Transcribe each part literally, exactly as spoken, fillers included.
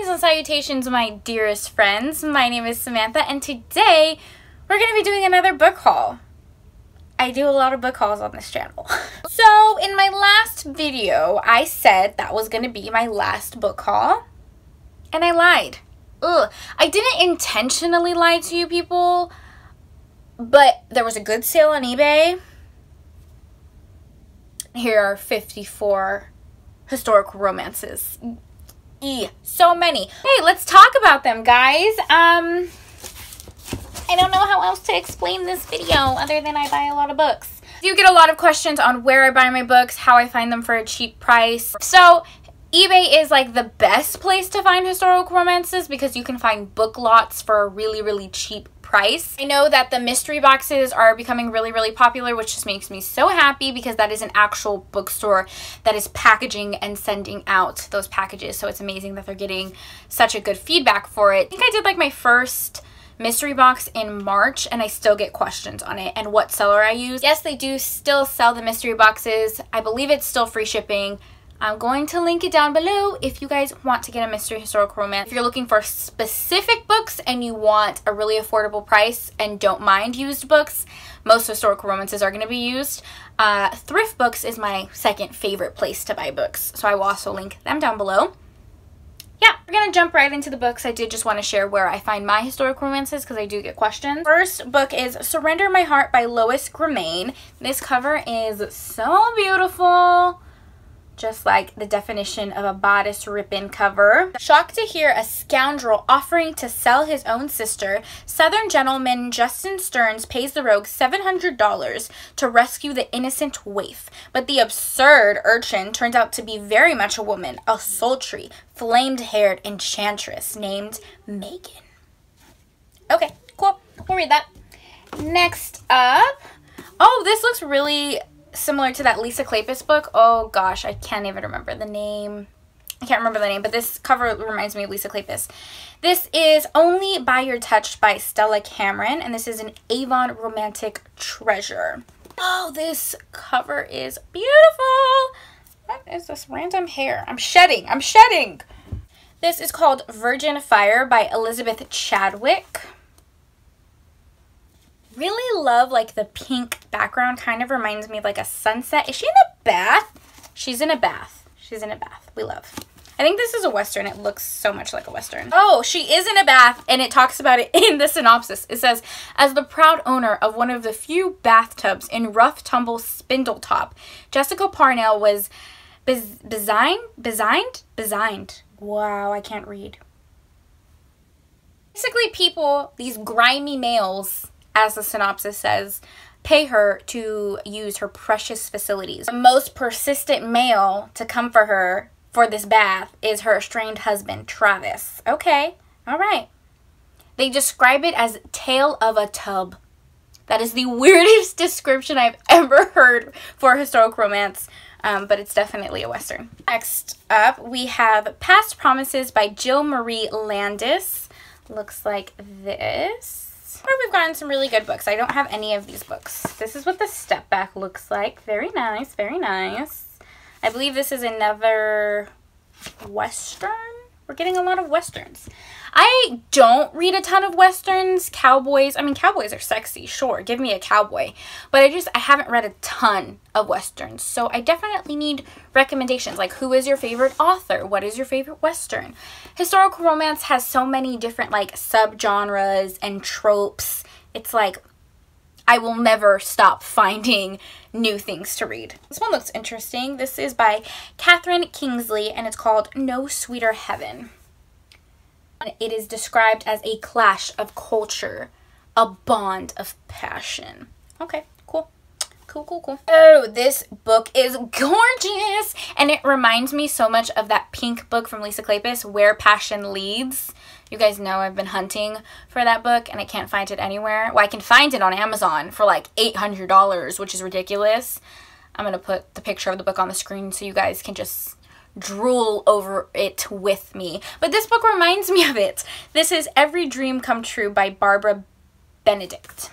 Greetings and salutations, my dearest friends. My name is Samantha, and today we're going to be doing another book haul. I do a lot of book hauls on this channel. So in my last video, I said that was going to be my last book haul, and I lied. Ugh. I didn't intentionally lie to you people, but there was a good sale on eBay. Here are fifty-four historical romances. E, so many. Hey, let's talk about them, guys. Um, I don't know how else to explain this video other than I buy a lot of books. I do get a lot of questions on where I buy my books, how I find them for a cheap price. So eBay is like the best place to find historical romances because you can find book lots for a really, really cheap price. I know that the mystery boxes are becoming really, really popular, which just makes me so happy because that is an actual bookstore that is packaging and sending out those packages. So it's amazing that they're getting such a good feedback for it. I think I did like my first mystery box in March and I still get questions on it and what seller I use. Yes, they do still sell the mystery boxes. I believe it's still free shipping. I'm going to link it down below if you guys want to get a mystery historical romance. If you're looking for specific books and you want a really affordable price and don't mind used books, most historical romances are going to be used. Uh, Thriftbooks is my second favorite place to buy books, so I will also link them down below. Yeah, we're going to jump right into the books. I did just want to share where I find my historical romances because I do get questions. First book is Surrender My Heart by Lois Gramain. This cover is so beautiful. Just like the definition of a bodice ripping cover. Shocked to hear a scoundrel offering to sell his own sister, Southern gentleman Justin Stearns pays the rogue seven hundred dollars to rescue the innocent waif. But the absurd urchin turns out to be very much a woman, a sultry, flamed-haired enchantress named Megan. Okay, cool. We'll read that. Next up. Oh, this looks really similar to that Lisa Kleypas book. Oh gosh, I can't even remember the name. I can't remember the name, but this cover reminds me of Lisa Kleypas. This is Only by Your Touch by Stella Cameron, and this is an Avon romantic treasure. Oh, this cover is beautiful. What is this random hair? I'm shedding. I'm shedding. This is called Virgin Fire by Elizabeth Chadwick. Really love like the pink background. Kind of reminds me of like a sunset. Is she in a bath? She's in a bath. She's in a bath. We love. I think this is a Western. It looks so much like a Western. Oh, she is in a bath, and it talks about it in the synopsis. It says, as the proud owner of one of the few bathtubs in rough tumble Spindletop, Jessica Parnell was bez designed, designed, designed. Wow, I can't read. Basically, people, these grimy males, as the synopsis says, pay her to use her precious facilities. The most persistent male to come for her for this bath is her estranged husband, Travis. Okay, all right. They describe it as tail of a tub. That is the weirdest description I've ever heard for a historical romance, um, but it's definitely a Western. Next up, we have Past Promises by Jill Marie Landis. Looks like this. Or we've gotten some really good books. I don't have any of these books. This is what the step back looks like. Very nice, very nice. I believe this is another Western. We're getting a lot of Westerns. I don't read a ton of Westerns. Cowboys, I mean, cowboys are sexy, sure. Give me a cowboy. But I just, I haven't read a ton of Westerns. So I definitely need recommendations. Like, who is your favorite author? What is your favorite Western? Historical romance has so many different, like, subgenres and tropes. It's like, I will never stop finding new things to read. This one looks interesting. This is by Catherine Kingsley, and it's called No Sweeter Heaven. It is described as a clash of culture, a bond of passion. Okay, cool. Cool, cool, cool. Oh, this book is gorgeous, and it reminds me so much of that pink book from Lisa Kleypas, Where Passion Leads. You guys know I've been hunting for that book, and I can't find it anywhere. Well, I can find it on Amazon for like eight hundred dollars, which is ridiculous. I'm going to put the picture of the book on the screen so you guys can just drool over it with me. But this book reminds me of it. This is Every Dream Come True by Barbara Benedict.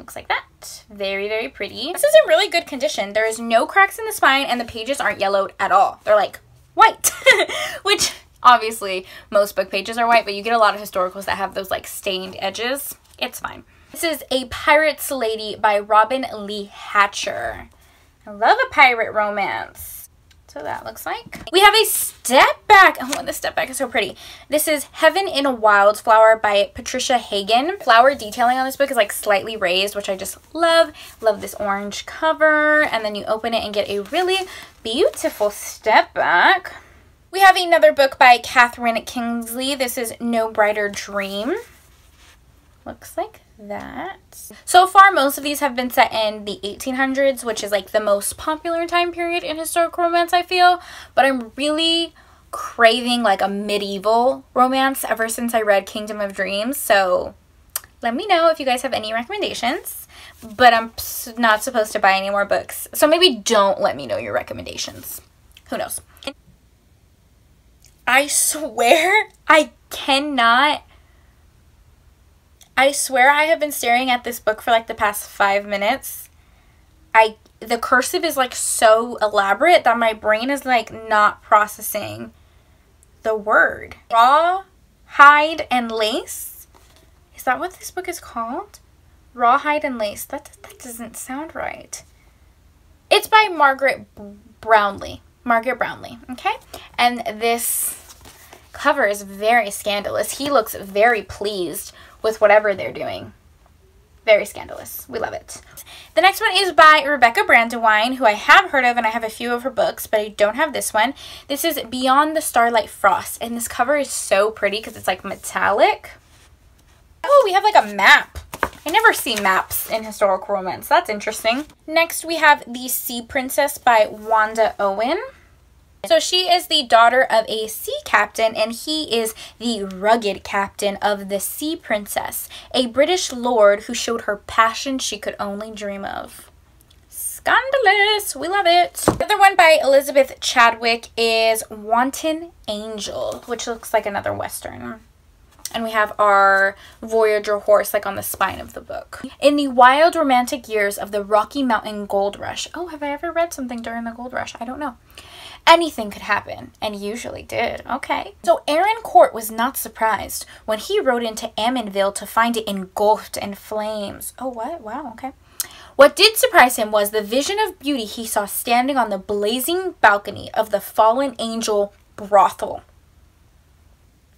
Looks like that. Very, very pretty. This is in really good condition. There is no cracks in the spine, and the pages aren't yellowed at all. They're like white, which Obviously, most book pages are white, but you get a lot of historicals that have those like stained edges. It's fine. This is A Pirate's Lady by Robin Lee Hatcher. I love a pirate romance. So that looks like. We have a step back. Oh, this step back is so pretty. This is Heaven in a Wildflower by Patricia Hagen. Flower detailing on this book is like slightly raised, which I just love. Love this orange cover. And then you open it and get a really beautiful step back. We have another book by Katherine Kingsley. This is No Brighter Dream. Looks like that. So far, most of these have been set in the eighteen hundreds, which is like the most popular time period in historical romance, I feel. But I'm really craving like a medieval romance ever since I read Kingdom of Dreams. So let me know if you guys have any recommendations. But I'm not supposed to buy any more books. So maybe don't let me know your recommendations. Who knows? I swear I cannot... I swear I have been staring at this book for like the past five minutes. I the cursive is like so elaborate that my brain is like not processing the word. Raw Hide and Lace. Is that what this book is called? Raw Hide and Lace. That that doesn't sound right. It's by Margaret Brownlee. Margaret Brownlee, okay? And this cover is very scandalous. He looks very pleased with whatever they're doing. Very scandalous. We love it. The next one is by Rebecca Brandewyne, who I have heard of, and I have a few of her books, but I don't have this one. This is Beyond the Starlight Frost, and this cover is so pretty because it's like metallic. Oh, we have like a map. I never see maps in historical romance. That's interesting. Next, we have The Sea Princess by Wanda Owen. So she is the daughter of a sea captain, and he is the rugged captain of the Sea Princess, a British lord who showed her passion she could only dream of. Scandalous! We love it! The other one by Elizabeth Chadwick is Wanton Angel, which looks like another Western. And we have our Voyager horse like on the spine of the book. In the wild romantic years of the Rocky Mountain Gold Rush. Oh, have I ever read something during the Gold Rush? I don't know. Anything could happen, and usually did. Okay. So Aaron Court was not surprised when he rode into Ammonville to find it engulfed in flames. Oh, what? Wow, okay. What did surprise him was the vision of beauty he saw standing on the blazing balcony of the Fallen Angel brothel.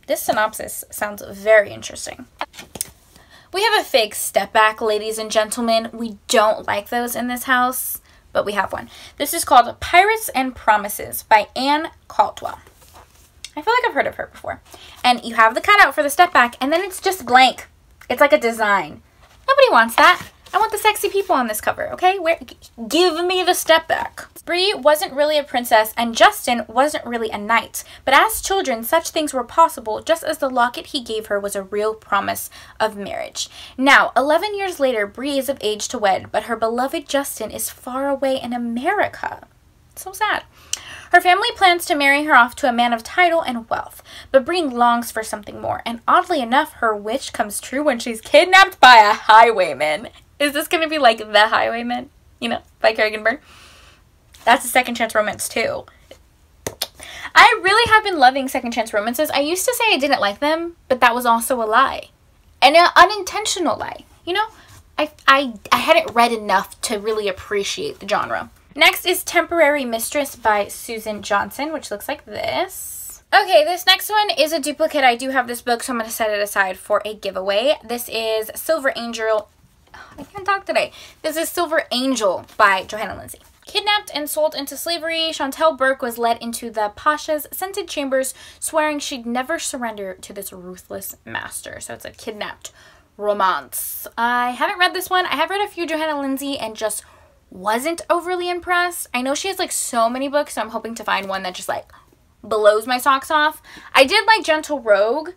This synopsis sounds very interesting. We have a fake step back, ladies and gentlemen. We don't like those in this house, but we have one. This is called Pirates and Promises by Anne Caldwell. I feel like I've heard of her before. And you have the cutout for the step back, and then it's just blank. It's like a design. Nobody wants that. I want the sexy people on this cover, okay? Where, give me the step back. Bree wasn't really a princess, and Justin wasn't really a knight. But as children, such things were possible, just as the locket he gave her was a real promise of marriage. Now, eleven years later, Bree is of age to wed, but her beloved Justin is far away in America. So sad. Her family plans to marry her off to a man of title and wealth, but Bree longs for something more. And oddly enough, her wish comes true when she's kidnapped by a highwayman. Is this going to be like The Highwaymen, you know, by Kerrigan Byrne? That's a second chance romance too. I really have been loving second chance romances. I used to say I didn't like them, but that was also a lie. And an unintentional lie. You know, I, I, I hadn't read enough to really appreciate the genre. Next is Temporary Mistress by Susan Johnson, which looks like this. Okay, this next one is a duplicate. I do have this book, so I'm going to set it aside for a giveaway. This is Silver Angel... I can't talk today. This is Silver Angel by Johanna Lindsey. Kidnapped and sold into slavery, Chantel Burke was led into the Pasha's scented chambers, swearing she'd never surrender to this ruthless master. So it's a kidnapped romance. I haven't read this one. I have read a few Johanna Lindsey and just wasn't overly impressed. I know she has like so many books, so I'm hoping to find one that just like blows my socks off. I did like Gentle Rogue,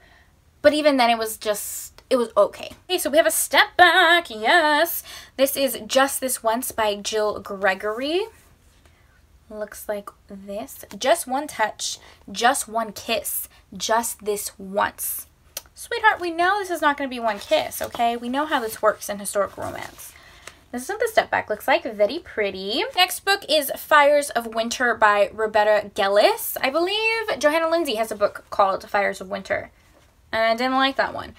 but even then it was just... it was okay. Okay, so we have a step back, yes. This is Just This Once by Jill Gregory. Looks like this. Just one touch, just one kiss, just this once. Sweetheart, we know this is not gonna be one kiss, okay? We know how this works in historical romance. This is what the step back looks like. Very pretty. Next book is Fires of Winter by Roberta Gellis. I believe Johanna Lindsey has a book called Fires of Winter, and I didn't like that one.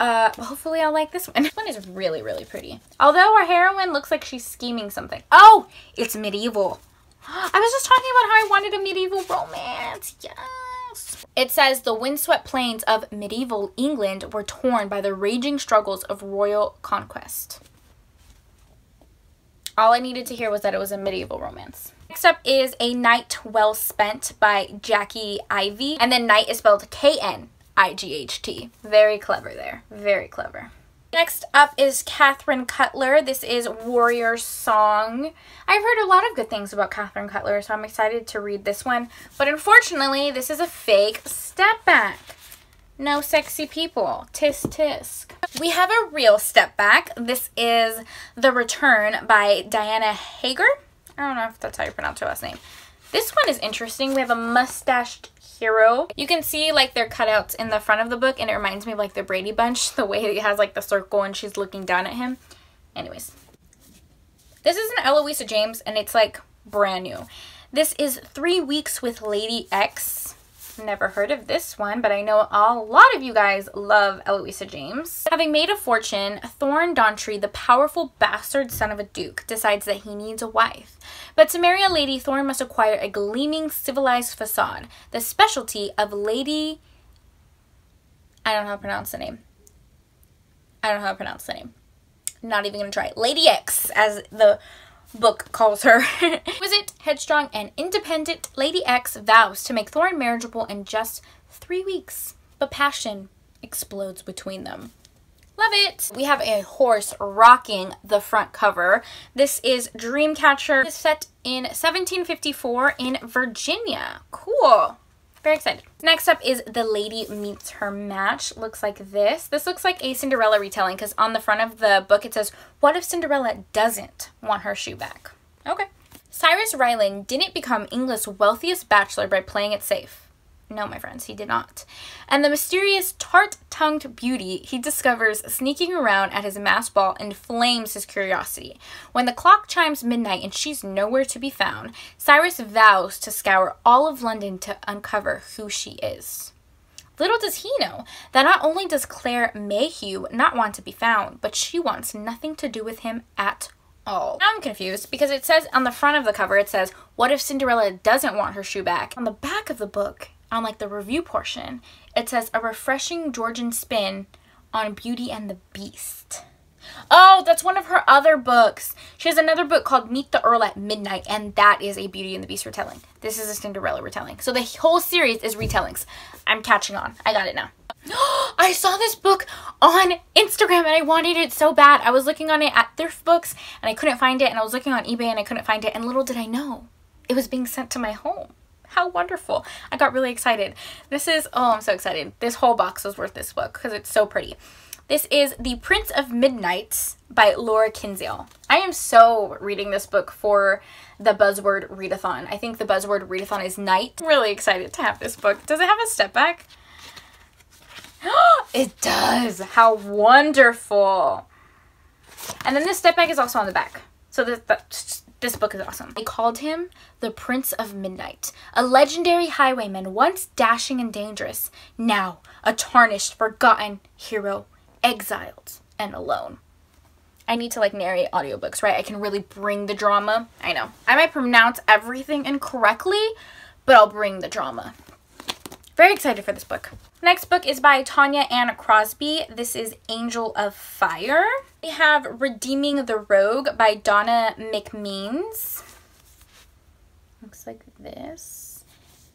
Uh, hopefully I'll like this one. This one is really, really pretty. Although our heroine looks like she's scheming something. Oh, it's medieval. I was just talking about how I wanted a medieval romance. Yes. It says the windswept plains of medieval England were torn by the raging struggles of royal conquest. All I needed to hear was that it was a medieval romance. Next up is A Night Well Spent by Jackie Ivy. And then night is spelled K N I G H T. Very clever there. Very clever. Next up is Catherine Cutler. This is Warrior Song. I've heard a lot of good things about Catherine Cutler, so I'm excited to read this one. But unfortunately, this is a fake step back. No sexy people. Tisk tisk. We have a real step back. This is The Return by Diana Hager. I don't know if that's how you pronounce her last name. This one is interesting. We have a mustached hero. You can see like their cutouts in the front of the book, and it reminds me of like the Brady Bunch, the way it has like the circle and she's looking down at him. Anyways, this is an Eloisa James, and it's like brand new. This is Three Weeks with Lady X. Never heard of this one, but I know a lot of you guys love Eloisa James. Having made a fortune, Thorn Dauntree, the powerful bastard son of a duke, decides that he needs a wife. But to marry a lady, Thorn must acquire a gleaming civilized facade, the specialty of Lady... I don't know how to pronounce the name. I don't know how to pronounce the name. I'm not even going to try. Lady X, as the book calls her. Exquisite, headstrong, and independent, Lady X vows to make Thorn marriageable in just three weeks, but passion explodes between them. Love it! We have a horse rocking the front cover. This is Dreamcatcher. It's set in seventeen fifty-four in Virginia. Cool. Very excited. Next up is The Lady Meets Her Match. Looks like this. This looks like a Cinderella retelling because on the front of the book it says, what if Cinderella doesn't want her shoe back? Okay. Cyrus Ryland didn't become England's wealthiest bachelor by playing it safe. No, my friends, he did not. And the mysterious tart-tongued beauty he discovers sneaking around at his masked ball inflames his curiosity. When the clock chimes midnight and she's nowhere to be found, Cyrus vows to scour all of London to uncover who she is. Little does he know that not only does Claire Mayhew not want to be found, but she wants nothing to do with him at all. Oh, now I'm confused because it says on the front of the cover, it says, what if Cinderella doesn't want her shoe back? On the back of the book, on like the review portion, it says a refreshing Georgian spin on Beauty and the Beast. Oh, that's one of her other books. She has another book called Meet the Earl at Midnight, and that is a Beauty and the Beast retelling. This is a Cinderella retelling. So the whole series is retellings. I'm catching on. I got it now. I saw this book on Instagram and I wanted it so bad. I was looking on it at Thriftbooks and I couldn't find it, and I was looking on eBay and I couldn't find it, and little did I know it was being sent to my home. How wonderful. I got really excited. This is, oh, I'm so excited. This whole box was worth this book because it's so pretty. This is The Prince of Midnights by Laura Kinsale. I am so reading this book for the buzzword readathon. I think the buzzword readathon is night. I'm really excited to have this book. Does it have a step back? It does. How wonderful. And then this step back is also on the back. So this, this, this book is awesome. They called him the Prince of Midnight, a legendary highwayman once dashing and dangerous, now a tarnished, forgotten hero, exiled and alone. I need to like narrate audiobooks, right? I can really bring the drama. I know. I might pronounce everything incorrectly, but I'll bring the drama. Very excited for this book. Next book is by Tanya Ann Crosby. This is Angel of Fire. We have Redeeming the Rogue by Donna MacMeans. Looks like this.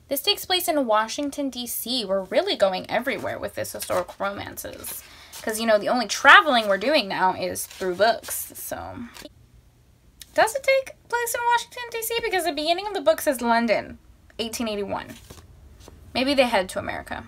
This takes place in Washington, D C We're really going everywhere with this historical romances. Because, you know, the only traveling we're doing now is through books, so. Does it take place in Washington, D C? Because the beginning of the book says London, eighteen eighty-one. Maybe they head to America.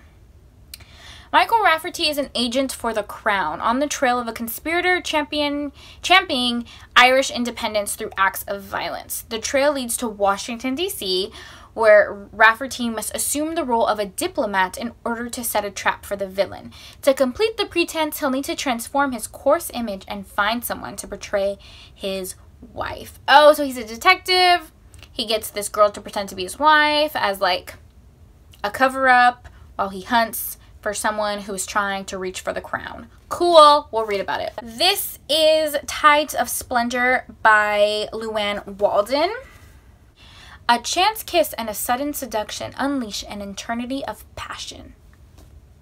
Michael Rafferty is an agent for the Crown, on the trail of a conspirator champion, championing Irish independence through acts of violence. The trail leads to Washington, D C, where Rafferty must assume the role of a diplomat in order to set a trap for the villain. To complete the pretense, he'll need to transform his coarse image and find someone to portray his wife. Oh, so he's a detective. He gets this girl to pretend to be his wife as like a cover-up while he hunts for someone who is trying to reach for the crown. Cool, we'll read about it. This is Tides of Splendor by Luann Walden. A chance kiss and a sudden seduction unleash an eternity of passion.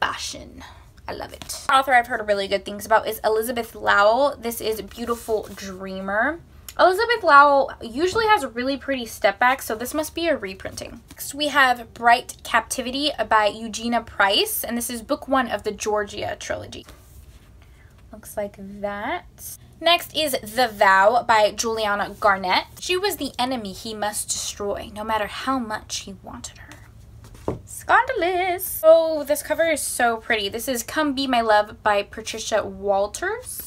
Passion. I love it. The author I've heard really good things about is Elizabeth Lowell. This is Beautiful Dreamer. Elizabeth Lowell usually has really pretty step backs, so this must be a reprinting. Next, we have Bright Captivity by Eugenia Price, and this is book one of the Georgia trilogy. Looks like that. Next is The Vow by Juliana Garnett. She was the enemy he must destroy, no matter how much he wanted her. Scandalous! Oh, this cover is so pretty. This is Come Be My Love by Patricia Walters.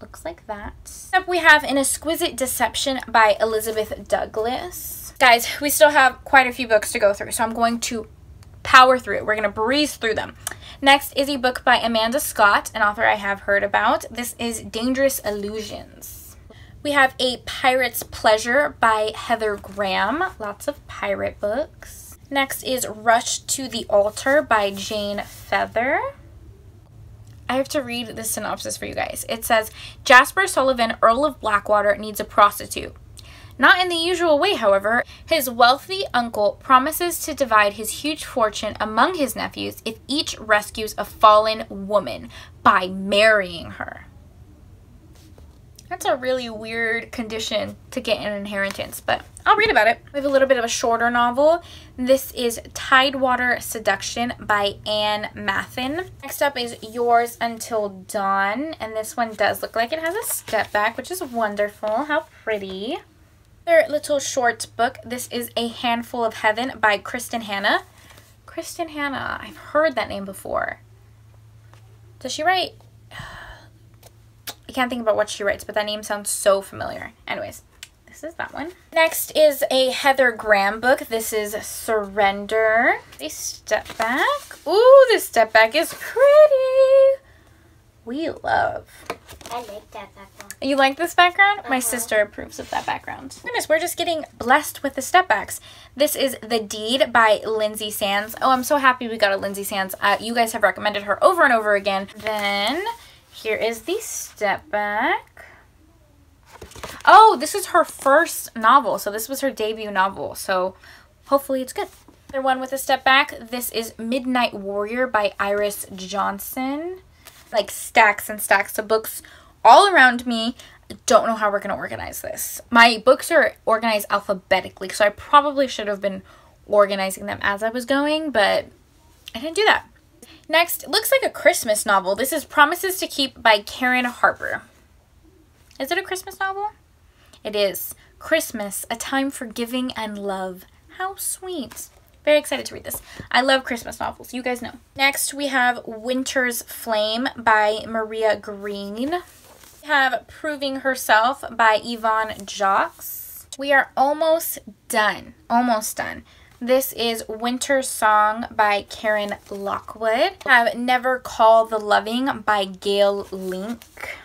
Looks like that. Next up we have An Exquisite Deception by Elizabeth Douglas. Guys, we still have quite a few books to go through, so I'm going to power through it. We're going to breeze through them. Next is a book by Amanda Scott, an author I have heard about. This is Dangerous Illusions. We have A Pirate's Pleasure by Heather Graham. Lots of pirate books. Next is Rush to the Altar by Jane Feather. I have to read the synopsis for you guys. It says, Jasper Sullivan, Earl of Blackwater, needs a prostitute. Not in the usual way, however. His wealthy uncle promises to divide his huge fortune among his nephews if each rescues a fallen woman by marrying her. That's a really weird condition to get an inheritance, but I'll read about it. We have a little bit of a shorter novel. This is Tidewater Seduction by Anne Mathin. Next up is Yours Until Dawn, and this one does look like it has a step back, which is wonderful. How pretty. Another little short book. This is A Handful of Heaven by Kristin Hannah. Kristin Hannah, I've heard that name before. Does she write... I can't think about what she writes, but that name sounds so familiar. Anyways, this is that one. Next is a Heather Graham book. This is Surrender. A step back. Ooh, this step back is pretty. We love. I like that background. You like this background? Uh-huh. My sister approves of that background. Goodness, we're just getting blessed with the step backs. This is The Deed by Lindsay Sands. Oh, I'm so happy we got a Lindsay Sands. Uh, you guys have recommended her over and over again. Then... here is the step back. Oh, this is her first novel. So this was her debut novel. So hopefully it's good. Another one with a step back. This is Midnight Warrior by Iris Johnson. Like stacks and stacks of books all around me. Don't know how we're going to organize this. My books are organized alphabetically. So I probably should have been organizing them as I was going, but I didn't do that. Next, looks like a Christmas novel. This is Promises to Keep by Karen Harper. Is it a Christmas novel? It is. Christmas, a time for giving and love. How sweet. Very excited to read this. I love Christmas novels. You guys know. Next, we have Winter's Flame by Maria Green. We have Proving Herself by Yvonne Jocks. We are almost done. Almost done. This is Winter Song by Karen Lockwood. I have Never Call the Loving by Gail Link.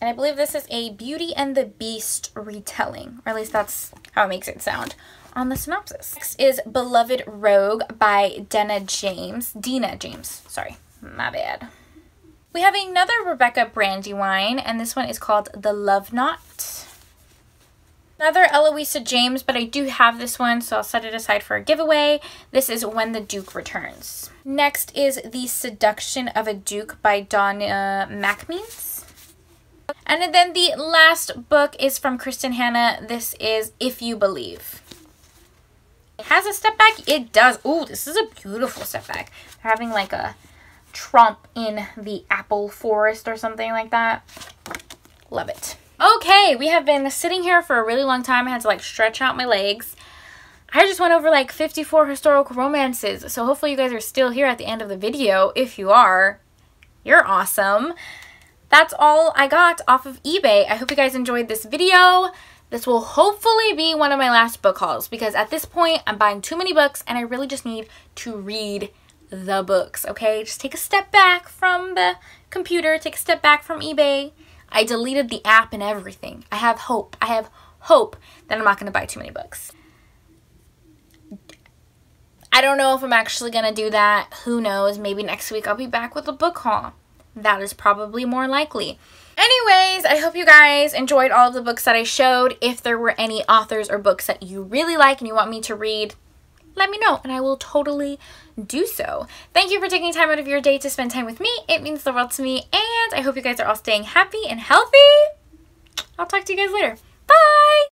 And I believe this is a Beauty and the Beast retelling, or at least that's how it makes it sound on the synopsis. Next is Beloved Rogue by Dena James. Dena James, sorry, my bad. We have another Rebecca Brandewyne, and this one is called The Love Knot. Another Eloisa James, but I do have this one, so I'll set it aside for a giveaway. This is When the Duke Returns. Next is The Seduction of a Duke by Donna MacMeans. And then the last book is from Kristin Hannah. This is If You Believe. It has a step back. It does. Ooh, this is a beautiful step back. They're having like a tromp in the apple forest or something like that. Love it. Okay, we have been sitting here for a really long time. I had to like stretch out my legs. I just went over like fifty-four historical romances, so hopefully you guys are still here at the end of the video. If you are, you're awesome. That's all I got off of eBay. I hope you guys enjoyed this video. This will hopefully be one of my last book hauls because at this point I'm buying too many books and I really just need to read the books, okay? Just take a step back from the computer, take a step back from eBay. I deleted the app and everything. I have hope. I have hope that I'm not going to buy too many books. I don't know if I'm actually going to do that. Who knows? Maybe next week I'll be back with a book haul. That is probably more likely. Anyways, I hope you guys enjoyed all of the books that I showed. If there were any authors or books that you really like and you want me to read, let me know and I will totally do so. Thank you for taking time out of your day to spend time with me. It means the world to me, and I hope you guys are all staying happy and healthy. I'll talk to you guys later. Bye!